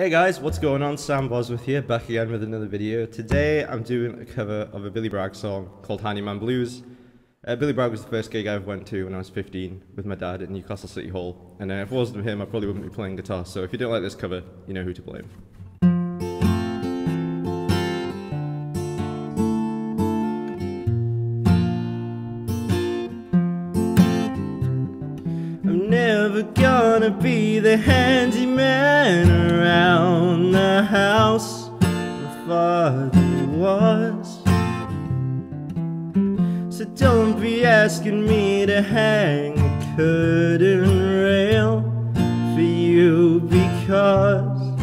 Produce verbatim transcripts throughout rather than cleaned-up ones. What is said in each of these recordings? Hey guys, what's going on? Sam Bosworth here, back again with another video. Today I'm doing a cover of a Billy Bragg song called Handyman Blues. Uh, Billy Bragg was the first gig I ever went to when I was fifteen with my dad at Newcastle City Hall. And uh, if it wasn't him, I probably wouldn't be playing guitar. So if you don't like this cover, you know who to blame. Gonna be the handyman around the house my father was, so don't be asking me to hang a curtain rail for you, because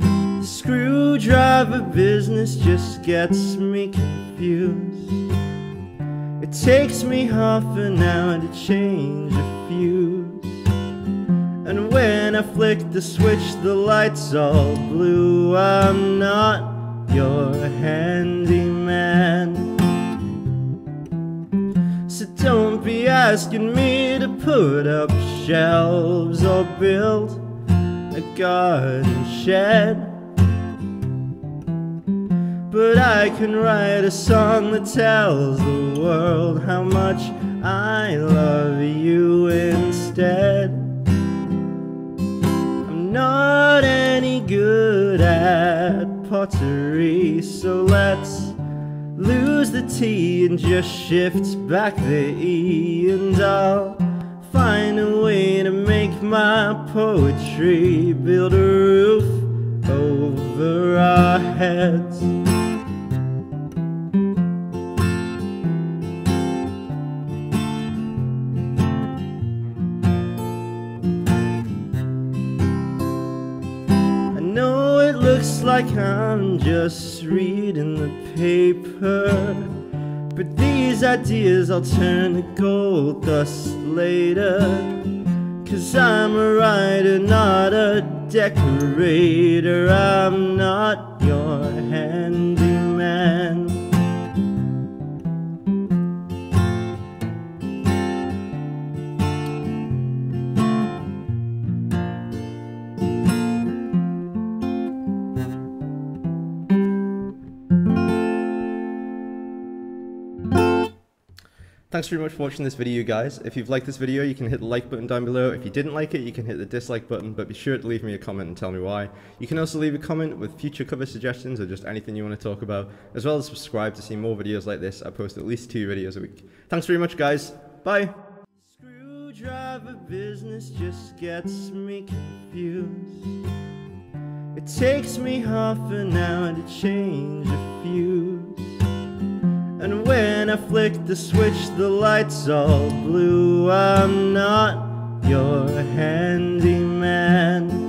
the screwdriver business just gets me confused. It takes me half an hour to change a fuse, and when I flick the switch the lights all blue. I'm not your handyman, so don't be asking me to put up shelves or build a garden shed. But I can write a song that tells the world how much I love you instead. I'm not any good at pottery, so let's lose the T and just shift back the E, and I'll find a way to make my poetry build a roof over our heads. Looks like I'm just reading the paper, but these ideas I'll turn to gold dust later, 'cause I'm a writer, not a decorator. I'm not your handyman. Thanks very much for watching this video, guys. If you've liked this video, you can hit the like button down below. If you didn't like it, you can hit the dislike button, but be sure to leave me a comment and tell me why. You can also leave a comment with future cover suggestions or just anything you want to talk about, as well as subscribe to see more videos like this. I post at least two videos a week. Thanks very much, guys. Bye. Screwdriver business just gets me confused. It takes me half an hour to change a fuse. And when I flick the switch, the lights all blue. I'm not your handyman.